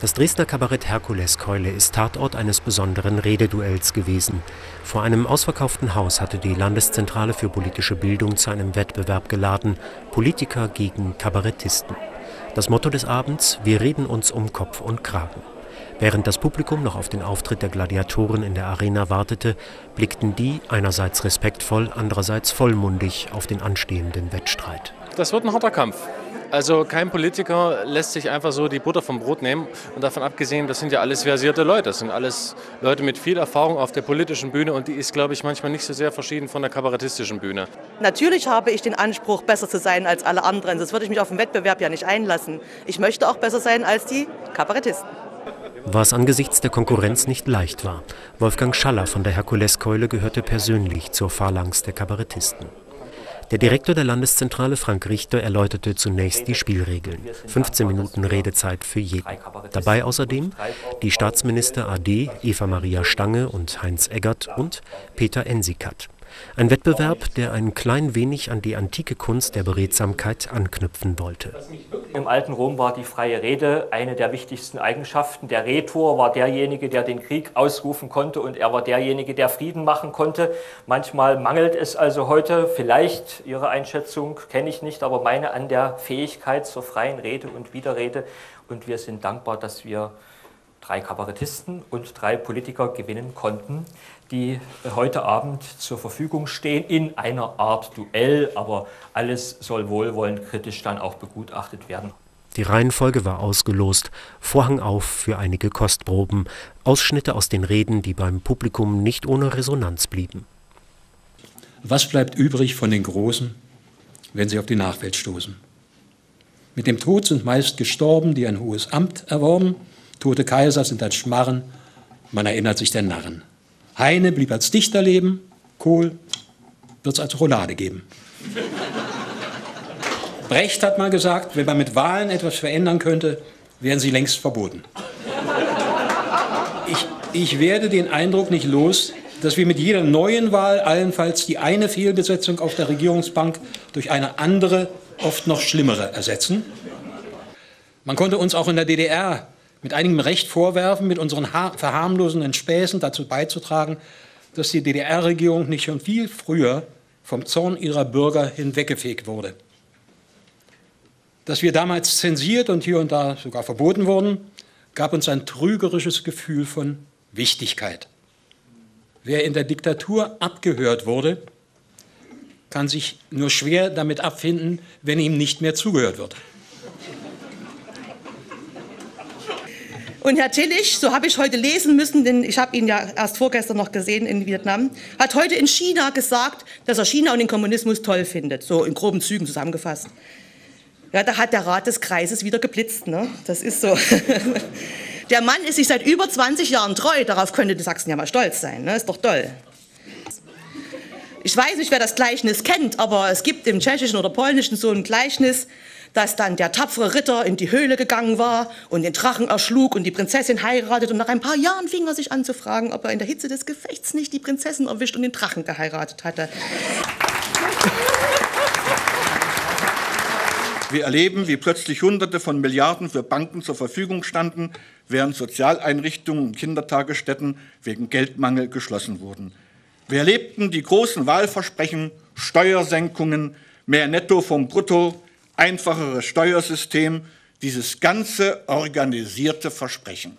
Das Dresdner Kabarett Herkuleskeule ist Tatort eines besonderen Rededuells gewesen. Vor einem ausverkauften Haus hatte die Landeszentrale für politische Bildung zu einem Wettbewerb geladen, Politiker gegen Kabarettisten. Das Motto des Abends: Wir reden uns um Kopf und Kragen. Während das Publikum noch auf den Auftritt der Gladiatoren in der Arena wartete, blickten die einerseits respektvoll, andererseits vollmundig auf den anstehenden Wettstreit. Das wird ein harter Kampf. Also kein Politiker lässt sich einfach so die Butter vom Brot nehmen, und davon abgesehen, das sind ja alles versierte Leute, das sind alles Leute mit viel Erfahrung auf der politischen Bühne, und die ist, glaube ich, manchmal nicht so sehr verschieden von der kabarettistischen Bühne. Natürlich habe ich den Anspruch, besser zu sein als alle anderen, sonst würde ich mich auf den Wettbewerb ja nicht einlassen. Ich möchte auch besser sein als die Kabarettisten. Was angesichts der Konkurrenz nicht leicht war. Wolfgang Schaller von der Herkuleskeule gehörte persönlich zur Phalanx der Kabarettisten. Der Direktor der Landeszentrale, Frank Richter, erläuterte zunächst die Spielregeln. 15 Minuten Redezeit für jeden. Dabei außerdem die Staatsminister AD Eva-Maria Stange und Heinz Eggert und Peter Enzikat. Ein Wettbewerb, der ein klein wenig an die antike Kunst der Beredsamkeit anknüpfen wollte. Im alten Rom war die freie Rede eine der wichtigsten Eigenschaften. Der Rhetor war derjenige, der den Krieg ausrufen konnte, und er war derjenige, der Frieden machen konnte. Manchmal mangelt es also heute, vielleicht, Ihre Einschätzung kenne ich nicht, aber meine, an der Fähigkeit zur freien Rede und Widerrede. Und wir sind dankbar, dass wir 3 Kabarettisten und 3 Politiker gewinnen konnten, die heute Abend zur Verfügung stehen in einer Art Duell, aber alles soll wohlwollend kritisch dann auch begutachtet werden. Die Reihenfolge war ausgelost, Vorhang auf für einige Kostproben, Ausschnitte aus den Reden, die beim Publikum nicht ohne Resonanz blieben. Was bleibt übrig von den Großen, wenn sie auf die Nachwelt stoßen? Mit dem Tod sind meist gestorben, die ein hohes Amt erworben. Tote Kaiser sind ein Schmarren, man erinnert sich der Narren. Heine blieb als Dichter leben, Kohl wird's als Roulade geben. Brecht hat mal gesagt, wenn man mit Wahlen etwas verändern könnte, wären sie längst verboten. Ich werde den Eindruck nicht los, dass wir mit jeder neuen Wahl allenfalls die eine Fehlbesetzung auf der Regierungsbank durch eine andere, oft noch schlimmere, ersetzen. Man konnte uns auch in der DDR mit einigem Recht vorwerfen, mit unseren verharmlosenden Späßen dazu beizutragen, dass die DDR-Regierung nicht schon viel früher vom Zorn ihrer Bürger hinweggefegt wurde. Dass wir damals zensiert und hier und da sogar verboten wurden, gab uns ein trügerisches Gefühl von Wichtigkeit. Wer in der Diktatur abgehört wurde, kann sich nur schwer damit abfinden, wenn ihm nicht mehr zugehört wird. Und Herr Tillich, so habe ich heute lesen müssen, denn ich habe ihn ja erst vorgestern noch gesehen in Vietnam, hat heute in China gesagt, dass er China und den Kommunismus toll findet, so in groben Zügen zusammengefasst. Ja, da hat der Rat des Kreises wieder geblitzt, ne? Das ist so. Der Mann ist sich seit über 20 Jahren treu, darauf könnte die Sachsen ja mal stolz sein, ne? Ist doch toll. Ich weiß nicht, wer das Gleichnis kennt, aber es gibt im Tschechischen oder Polnischen so ein Gleichnis, dass dann der tapfere Ritter in die Höhle gegangen war und den Drachen erschlug und die Prinzessin heiratet, und nach ein paar Jahren fing er sich an zu fragen, ob er in der Hitze des Gefechts nicht die Prinzessin erwischt und den Drachen geheiratet hatte. Wir erleben, wie plötzlich Hunderte von Milliarden für Banken zur Verfügung standen, während Sozialeinrichtungen und Kindertagesstätten wegen Geldmangel geschlossen wurden. Wir erlebten die großen Wahlversprechen, Steuersenkungen, mehr Netto vom Brutto, einfacheres Steuersystem, dieses ganze organisierte Versprechen.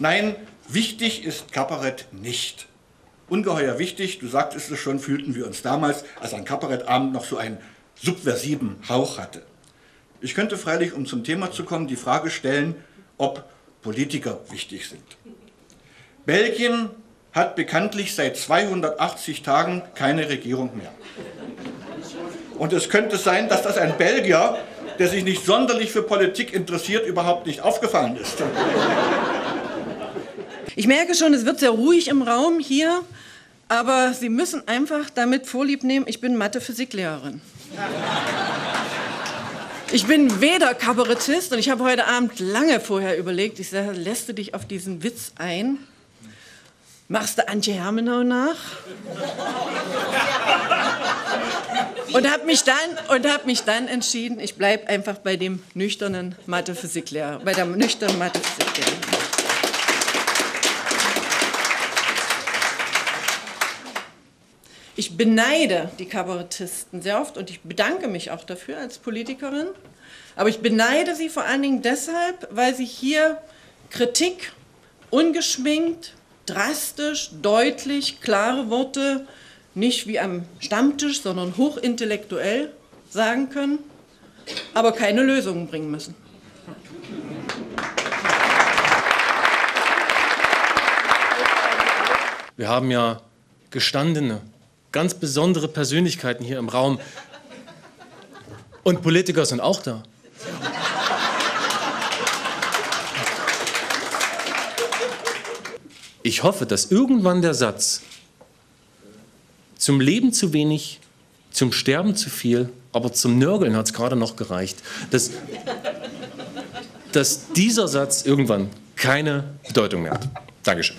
Nein, wichtig ist Kabarett nicht. Ungeheuer wichtig, du sagtest es schon, fühlten wir uns damals, als ein Kabarettabend noch so einen subversiven Hauch hatte. Ich könnte freilich, um zum Thema zu kommen, die Frage stellen, ob Politiker wichtig sind. Belgien hat bekanntlich seit 280 Tagen keine Regierung mehr. Und es könnte sein, dass das ein Belgier, der sich nicht sonderlich für Politik interessiert, überhaupt nicht aufgefallen ist. Ich merke schon, es wird sehr ruhig im Raum hier, aber Sie müssen einfach damit Vorlieb nehmen, ich bin Mathe-Physiklehrerin. Ich bin weder Kabarettist, und ich habe heute Abend lange vorher überlegt, ich sage, lässt du dich auf diesen Witz ein? Machst du Antje Hermenau nach? Und habe mich dann entschieden, ich bleibe einfach bei dem nüchternen Mathe-Physiklehrer, bei der nüchternen Mathe-Physiklehrerin. Ich beneide die Kabarettisten sehr oft und ich bedanke mich auch dafür als Politikerin. Aber ich beneide sie vor allen Dingen deshalb, weil sie hier Kritik ungeschminkt, drastisch, deutlich, klare Worte, nicht wie am Stammtisch, sondern hochintellektuell sagen können, aber keine Lösungen bringen müssen. Wir haben ja gestandene, ganz besondere Persönlichkeiten hier im Raum. Und Politiker sind auch da. Ich hoffe, dass irgendwann der Satz zum Leben zu wenig, zum Sterben zu viel, aber zum Nörgeln hat es gerade noch gereicht, dass dieser Satz irgendwann keine Bedeutung mehr hat. Dankeschön.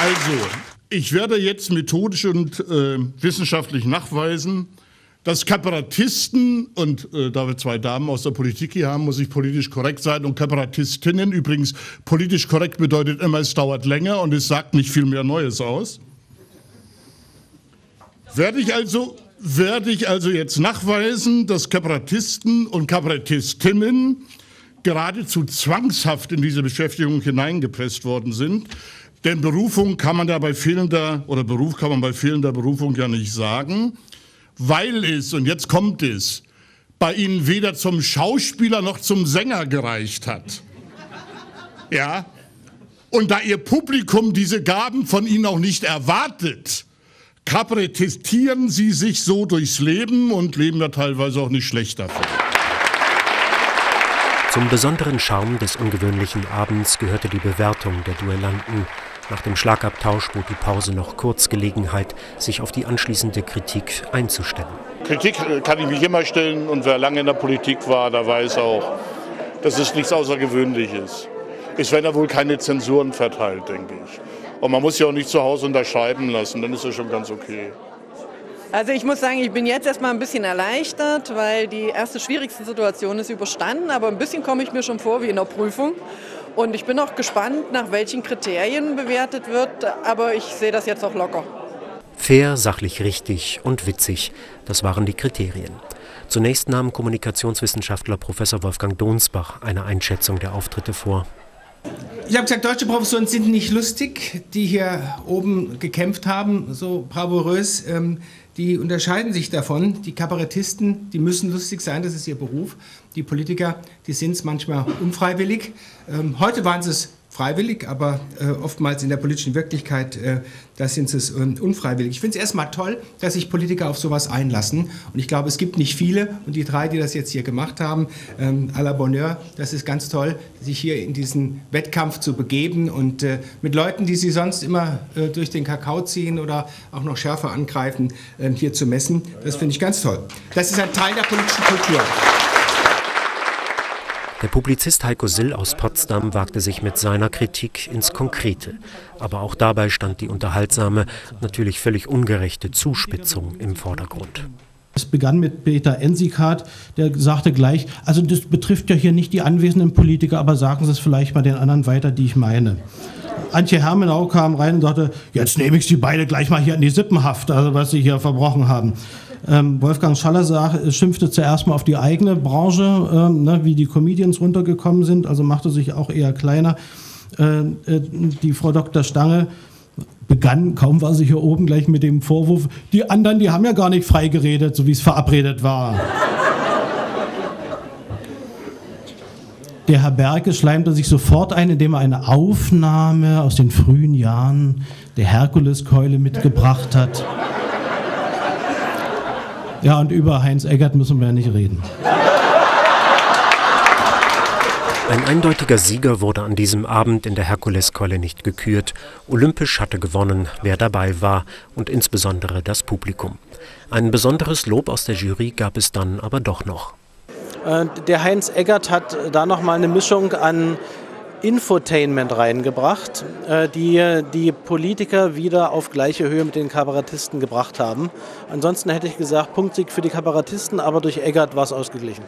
Also, ich werde jetzt methodisch und wissenschaftlich nachweisen, dass Kabarettisten, und da wir zwei Damen aus der Politik hier haben, muss ich politisch korrekt sein, und Kabarettistinnen, übrigens politisch korrekt bedeutet immer, es dauert länger und es sagt nicht viel mehr Neues aus. Werde ich also jetzt nachweisen, dass Kabarettisten und Kabarettistinnen geradezu zwangshaft in diese Beschäftigung hineingepresst worden sind. Denn Berufung kann man da bei fehlender, oder Beruf kann man bei fehlender Berufung ja nicht sagen. Weil es, und jetzt kommt es, bei ihnen weder zum Schauspieler noch zum Sänger gereicht hat. Ja? Und da ihr Publikum diese Gaben von ihnen auch nicht erwartet, kabarettistieren sie sich so durchs Leben und leben da teilweise auch nicht schlecht davon. Zum besonderen Charme des ungewöhnlichen Abends gehörte die Bewertung der Duellanten. Nach dem Schlagabtausch bot die Pause noch kurz Gelegenheit, sich auf die anschließende Kritik einzustellen. Kritik kann ich mich immer stellen, und wer lange in der Politik war, der weiß auch, dass es nichts Außergewöhnliches. Es werden ja wohl keine Zensuren verteilt, denke ich. Und man muss ja auch nicht zu Hause unterschreiben lassen, dann ist das schon ganz okay. Also ich muss sagen, ich bin jetzt erstmal ein bisschen erleichtert, weil die erste schwierigste Situation ist überstanden, aber ein bisschen komme ich mir schon vor wie in der Prüfung. Und ich bin auch gespannt, nach welchen Kriterien bewertet wird, aber ich sehe das jetzt auch locker. Fair, sachlich richtig und witzig, das waren die Kriterien. Zunächst nahm Kommunikationswissenschaftler Professor Wolfgang Donsbach eine Einschätzung der Auftritte vor. Ich habe gesagt, deutsche Professoren sind nicht lustig, die hier oben gekämpft haben, so bravourös. Die unterscheiden sich davon. Die Kabarettisten, die müssen lustig sein, das ist ihr Beruf. Die Politiker, die sind es manchmal unfreiwillig. Heute waren sie es freiwillig, aber oftmals in der politischen Wirklichkeit, da sind sie es unfreiwillig. Ich finde es erstmal toll, dass sich Politiker auf sowas einlassen. Und ich glaube, es gibt nicht viele. Und die drei, die das jetzt hier gemacht haben, à la Bonheur, das ist ganz toll, sich hier in diesen Wettkampf zu begeben und mit Leuten, die sie sonst immer durch den Kakao ziehen oder auch noch schärfer angreifen, hier zu messen. Das finde ich ganz toll. Das ist ein Teil der politischen Kultur. Der Publizist Heiko Sill aus Potsdam wagte sich mit seiner Kritik ins Konkrete. Aber auch dabei stand die unterhaltsame, natürlich völlig ungerechte Zuspitzung im Vordergrund. Es begann mit Peter Enzikat, der sagte gleich, also das betrifft ja hier nicht die anwesenden Politiker, aber sagen Sie es vielleicht mal den anderen weiter, die ich meine. Antje Hermenau kam rein und sagte, jetzt nehme ich Sie beide gleich mal hier in die Sippenhaft, also was Sie hier verbrochen haben. Wolfgang Schaller schimpfte zuerst mal auf die eigene Branche, wie die Comedians runtergekommen sind, also machte sich auch eher kleiner. Die Frau Dr. Stange begann, kaum war sie hier oben, gleich mit dem Vorwurf, die anderen, die haben ja gar nicht frei geredet, so wie es verabredet war. Der Herr Berke schleimte sich sofort ein, indem er eine Aufnahme aus den frühen Jahren der Herkuleskeule mitgebracht hat. Ja, und über Heinz Eggert müssen wir ja nicht reden. Ein eindeutiger Sieger wurde an diesem Abend in der Herkuleskeule nicht gekürt. Olympisch hatte gewonnen, wer dabei war, und insbesondere das Publikum. Ein besonderes Lob aus der Jury gab es dann aber doch noch. Der Heinz Eggert hat da nochmal eine Mischung an Infotainment reingebracht, die die Politiker wieder auf gleiche Höhe mit den Kabarettisten gebracht haben. Ansonsten hätte ich gesagt, Punktsieg für die Kabarettisten, aber durch Eggert war es ausgeglichen.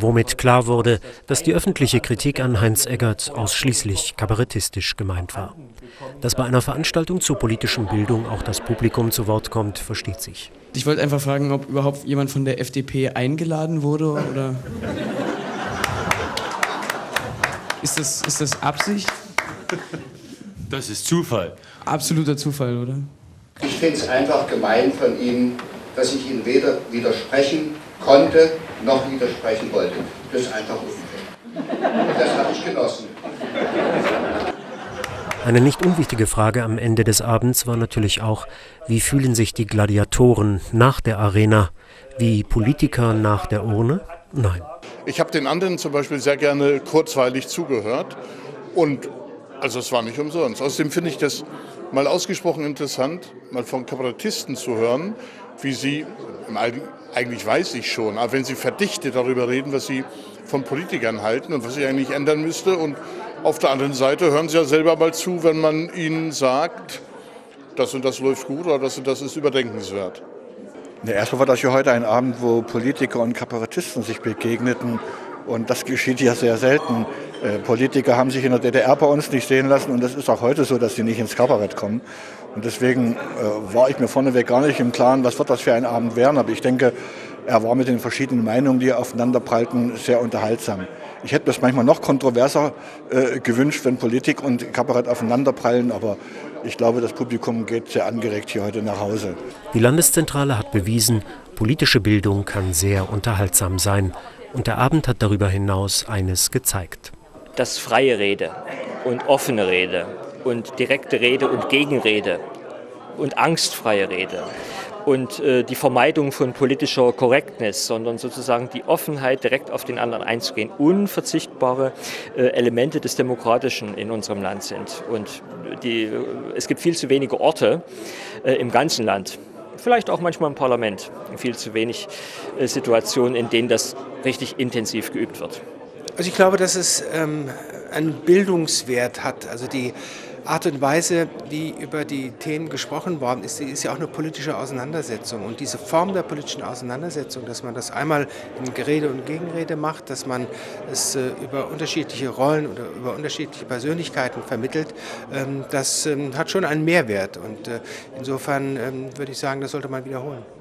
Womit klar wurde, dass die öffentliche Kritik an Heinz Eggert ausschließlich kabarettistisch gemeint war. Dass bei einer Veranstaltung zur politischen Bildung auch das Publikum zu Wort kommt, versteht sich. Ich wollte einfach fragen, ob überhaupt jemand von der FDP eingeladen wurde oder... Ist das Absicht? Das ist Zufall. Absoluter Zufall, oder? Ich finde es einfach gemein von Ihnen, dass ich Ihnen weder widersprechen konnte, noch widersprechen wollte. Das ist einfach unfair. Das habe ich genossen. Eine nicht unwichtige Frage am Ende des Abends war natürlich auch, wie fühlen sich die Gladiatoren nach der Arena, wie Politiker nach der Urne? Nein. Ich habe den anderen zum Beispiel sehr gerne kurzweilig zugehört und also es war nicht umsonst. Außerdem finde ich das mal ausgesprochen interessant, mal von Kabarettisten zu hören, wie sie, eigentlich weiß ich schon, aber wenn sie verdichtet darüber reden, was sie von Politikern halten und was sich eigentlich ändern müsste. Und auf der anderen Seite hören sie ja selber mal zu, wenn man ihnen sagt, das und das läuft gut oder das und das ist überdenkenswert. Erstmal war das ja heute ein Abend, wo Politiker und Kabarettisten sich begegneten. Und das geschieht ja sehr selten. Politiker haben sich in der DDR bei uns nicht sehen lassen. Und das ist auch heute so, dass sie nicht ins Kabarett kommen. Und deswegen war ich mir vorneweg gar nicht im Klaren, was wird das für ein Abend werden. Aber ich denke, er war mit den verschiedenen Meinungen, die aufeinanderprallten, sehr unterhaltsam. Ich hätte das manchmal noch kontroverser gewünscht, wenn Politik und Kabarett aufeinanderprallen. Aber ich glaube, das Publikum geht sehr angeregt hier heute nach Hause. Die Landeszentrale hat bewiesen, politische Bildung kann sehr unterhaltsam sein. Und der Abend hat darüber hinaus eines gezeigt. Dass freie Rede und offene Rede und direkte Rede und Gegenrede und angstfreie Rede und die Vermeidung von politischer Korrektness, sondern sozusagen die Offenheit, direkt auf den anderen einzugehen, unverzichtbare Elemente des Demokratischen in unserem Land sind. Und es gibt viel zu wenige Orte im ganzen Land, vielleicht auch manchmal im Parlament, viel zu wenig Situationen, in denen das richtig intensiv geübt wird. Also ich glaube, dass es einen Bildungswert hat, also die Art und Weise, wie über die Themen gesprochen worden ist, ist ja auch eine politische Auseinandersetzung. Und diese Form der politischen Auseinandersetzung, dass man das einmal in Gerede und Gegenrede macht, dass man es über unterschiedliche Rollen oder über unterschiedliche Persönlichkeiten vermittelt, das hat schon einen Mehrwert. Und insofern würde ich sagen, das sollte man wiederholen.